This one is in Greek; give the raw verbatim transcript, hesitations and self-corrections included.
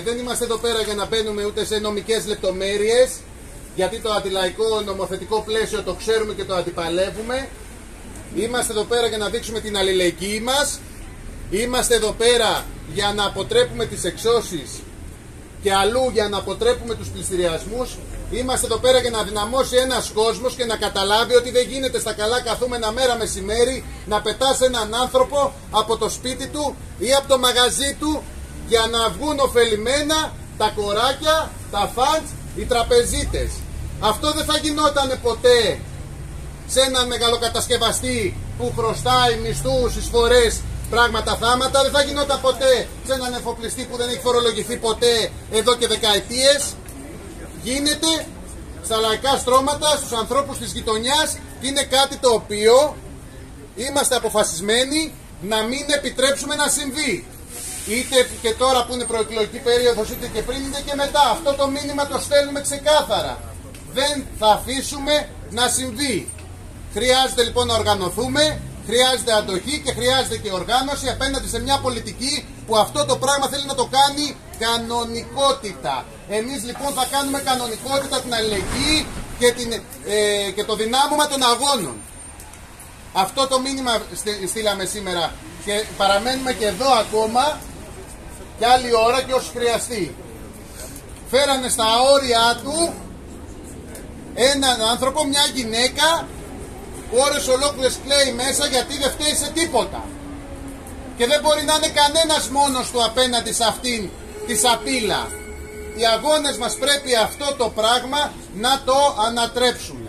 Δεν είμαστε εδώ πέρα για να μπαίνουμε ούτε σε νομικές λεπτομέρειες, γιατί το αντιλαϊκό νομοθετικό πλαίσιο το ξέρουμε και το αντιπαλεύουμε. Είμαστε εδώ πέρα για να δείξουμε την αλληλεγγύη μας. Είμαστε εδώ πέρα για να αποτρέπουμε τις εξώσεις και αλλού για να αποτρέπουμε τους πληστηριασμούς. Είμαστε εδώ πέρα για να δυναμώσει ένας κόσμος και να καταλάβει ότι δεν γίνεται στα καλά καθούμενα μέρα μεσημέρι να πετάς έναν άνθρωπο από το σπίτι του ή από το μαγαζί του για να βγουν ωφελημένα τα κοράκια, τα φαντς, οι τραπεζίτες. Αυτό δεν θα γινόταν ποτέ σε έναν μεγαλοκατασκευαστή που χρωστάει μισθούς, εισφορές, πράγματα, θάματα. Δεν θα γινόταν ποτέ σε έναν εφοπλιστή που δεν έχει φορολογηθεί ποτέ εδώ και δεκαετίες. Γίνεται στα λαϊκά στρώματα, στους ανθρώπους της γειτονιάς, και είναι κάτι το οποίο είμαστε αποφασισμένοι να μην επιτρέψουμε να συμβεί. Είτε και τώρα που είναι προεκλογική περίοδος, είτε και πριν, είτε και μετά. Αυτό το μήνυμα το στέλνουμε ξεκάθαρα. Δεν θα αφήσουμε να συμβεί. Χρειάζεται λοιπόν να οργανωθούμε, χρειάζεται αντοχή και χρειάζεται και οργάνωση απέναντι σε μια πολιτική που αυτό το πράγμα θέλει να το κάνει κανονικότητα. Εμείς λοιπόν θα κάνουμε κανονικότητα την αλληλεγγύη και, την, ε, και το δυνάμωμα των αγώνων. Αυτό το μήνυμα στείλαμε σήμερα και παραμένουμε και εδώ ακόμα και άλλη ώρα και όσοι χρειαστεί. Φέρανε στα όρια του έναν άνθρωπο, μια γυναίκα, ώρες ολόκληρες κλαίει μέσα γιατί δεν φταίει σε τίποτα. Και δεν μπορεί να είναι κανένας μόνος του απέναντι σε αυτήν τη σαπίλα. Οι αγώνες μας πρέπει αυτό το πράγμα να το ανατρέψουν.